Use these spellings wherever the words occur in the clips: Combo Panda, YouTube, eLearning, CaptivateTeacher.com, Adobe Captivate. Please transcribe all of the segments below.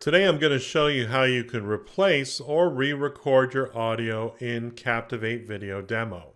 Today I'm going to show you how you can replace or re-record your audio in Captivate Video Demo.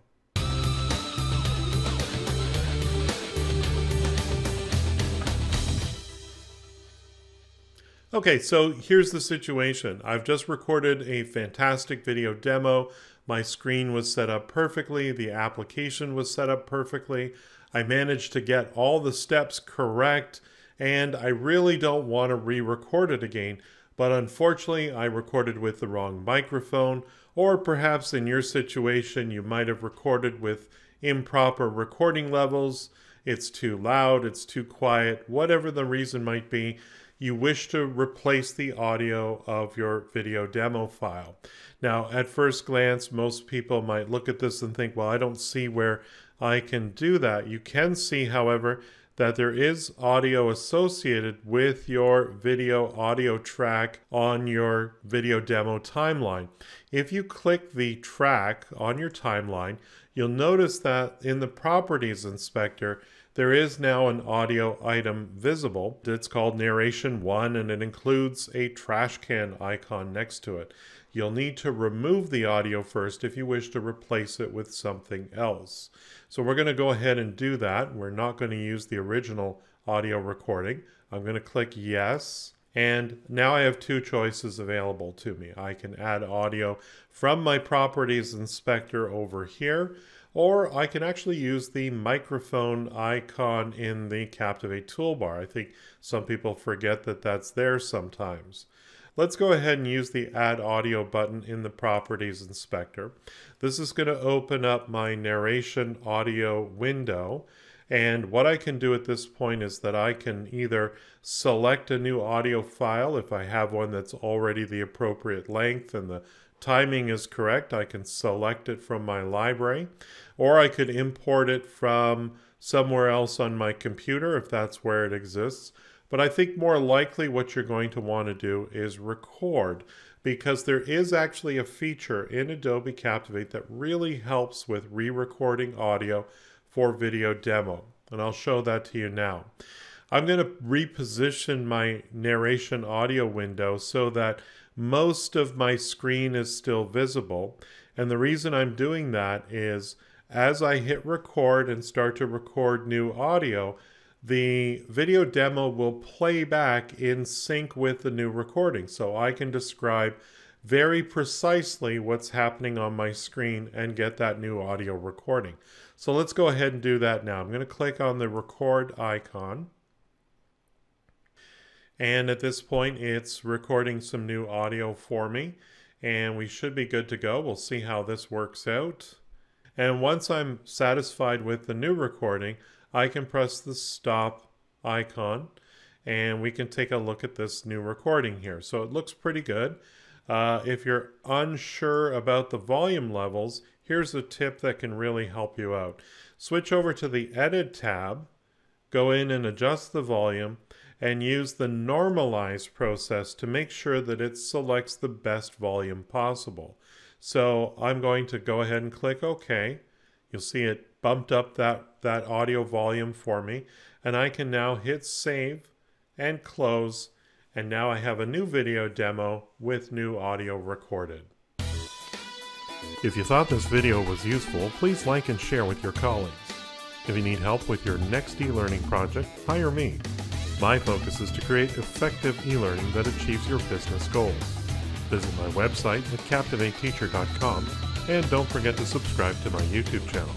Okay, so here's the situation. I've just recorded a fantastic video demo. My screen was set up perfectly. The application was set up perfectly. I managed to get all the steps correct. And I really don't want to re-record it again, but unfortunately I recorded with the wrong microphone, or perhaps in your situation you might have recorded with improper recording levels. It's too loud, it's too quiet, whatever the reason might be, you wish to replace the audio of your video demo file. Now, at first glance, most people might look at this and think, well, I don't see where I can do that. You can see, however, that there is audio associated with your video audio track on your video demo timeline. If you click the track on your timeline, you'll notice that in the Properties Inspector, there is now an audio item visible. It's called Narration 1, and it includes a trash can icon next to it. You'll need to remove the audio first if you wish to replace it with something else. So we're going to go ahead and do that. We're not going to use the original audio recording. I'm going to click yes. And now I have two choices available to me. I can add audio from my Properties Inspector over here, or I can actually use the microphone icon in the Captivate toolbar. I think some people forget that that's there sometimes. Let's go ahead and use the Add Audio button in the Properties Inspector. This is going to open up my narration audio window. And what I can do at this point is that I can either select a new audio file if I have one that's already the appropriate length and the timing is correct. I can select it from my library, or I could import it from somewhere else on my computer if that's where it exists. But I think more likely what you're going to want to do is record, because there is actually a feature in Adobe Captivate that really helps with re-recording audio for video demo. And I'll show that to you now. I'm going to reposition my narration audio window so that most of my screen is still visible. And the reason I'm doing that is as I hit record and start to record new audio, the video demo will play back in sync with the new recording. So I can describe very precisely what's happening on my screen and get that new audio recording. So let's go ahead and do that now. I'm going to click on the record icon. And at this point, it's recording some new audio for me. And we should be good to go. We'll see how this works out. And once I'm satisfied with the new recording, I can press the stop icon and we can take a look at this new recording here. So it looks pretty good. If you're unsure about the volume levels, here's a tip that can really help you out. Switch over to the Edit tab, go in and adjust the volume, and use the Normalize process to make sure that it selects the best volume possible. So I'm going to go ahead and click OK. You'll see it bumped up that audio volume for me, and I can now hit save and close, and now I have a new video demo with new audio recorded. If you thought this video was useful, please like and share with your colleagues. If you need help with your next e-learning project, hire me. My focus is to create effective e-learning that achieves your business goals. Visit my website at CaptivateTeacher.com, and don't forget to subscribe to my YouTube channel.